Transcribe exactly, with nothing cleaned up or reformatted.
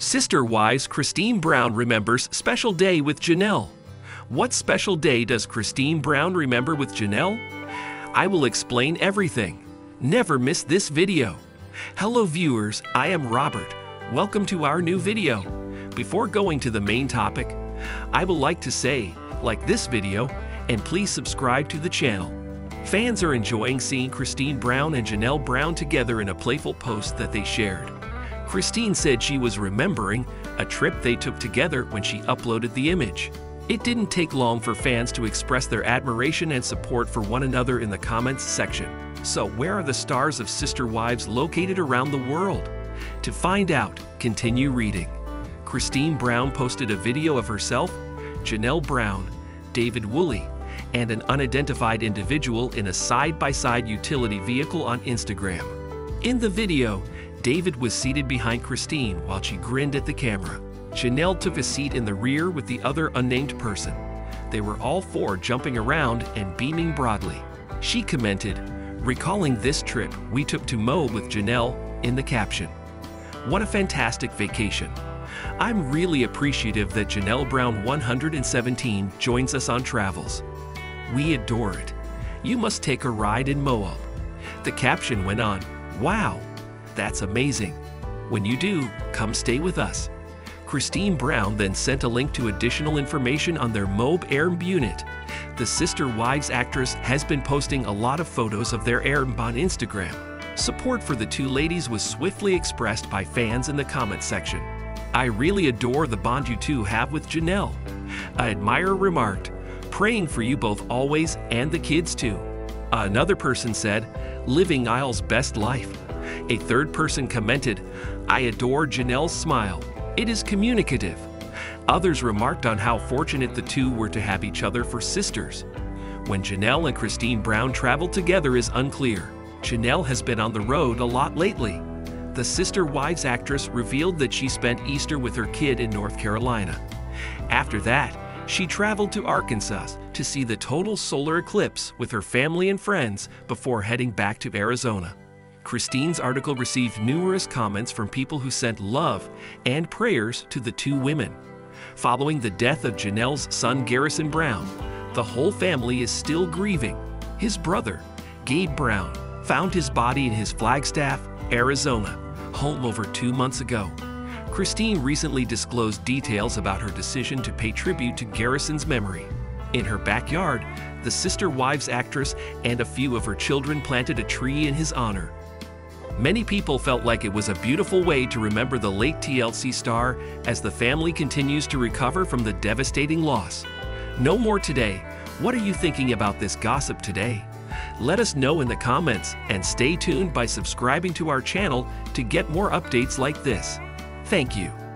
Sister Wives Christine Brown remembers special day with Janelle. What special day does Christine Brown remember with Janelle? I will explain everything. Never miss this video. Hello viewers, I am Robert. Welcome to our new video. Before going to the main topic, I would like to say, like this video, and please subscribe to the channel. Fans are enjoying seeing Christine Brown and Janelle Brown together in a playful post that they shared. Christine said she was remembering a trip they took together when she uploaded the image. It didn't take long for fans to express their admiration and support for one another in the comments section. So where are the stars of Sister Wives located around the world? To find out, continue reading. Christine Brown posted a video of herself, Janelle Brown, David Woolley, and an unidentified individual in a side-by-side utility vehicle on Instagram. In the video, David was seated behind Christine while she grinned at the camera. Janelle took a seat in the rear with the other unnamed person. They were all four jumping around and beaming broadly. She commented, recalling this trip we took to Moab with Janelle, in the caption. What a fantastic vacation. I'm really appreciative that Janelle Brown one hundred seventeen joins us on travels. We adore it. You must take a ride in Moab. The caption went on, wow, that's amazing. When you do, come stay with us. Christine Brown then sent a link to additional information on their Moab Airbnb unit. The Sister Wives actress has been posting a lot of photos of their Airbnb on Instagram. Support for the two ladies was swiftly expressed by fans in the comment section. I really adore the bond you two have with Janelle. An admirer remarked, praying for you both always and the kids too. Another person said, living Isle's best life. A third person commented, I adore Janelle's smile. It is communicative. Others remarked on how fortunate the two were to have each other for sisters. When Janelle and Christine Brown traveled together is unclear. Janelle has been on the road a lot lately. The Sister Wives actress revealed that she spent Easter with her kid in North Carolina. After that, she traveled to Arkansas to see the total solar eclipse with her family and friends before heading back to Arizona. Christine's article received numerous comments from people who sent love and prayers to the two women. Following the death of Janelle's son Garrison Brown, the whole family is still grieving. His brother, Gabe Brown, found his body in his Flagstaff, Arizona, home over two months ago. Christine recently disclosed details about her decision to pay tribute to Garrison's memory. In her backyard, the Sister Wives actress and a few of her children planted a tree in his honor. Many people felt like it was a beautiful way to remember the late T L C star as the family continues to recover from the devastating loss. No more today. What are you thinking about this gossip today? Let us know in the comments and stay tuned by subscribing to our channel to get more updates like this. Thank you.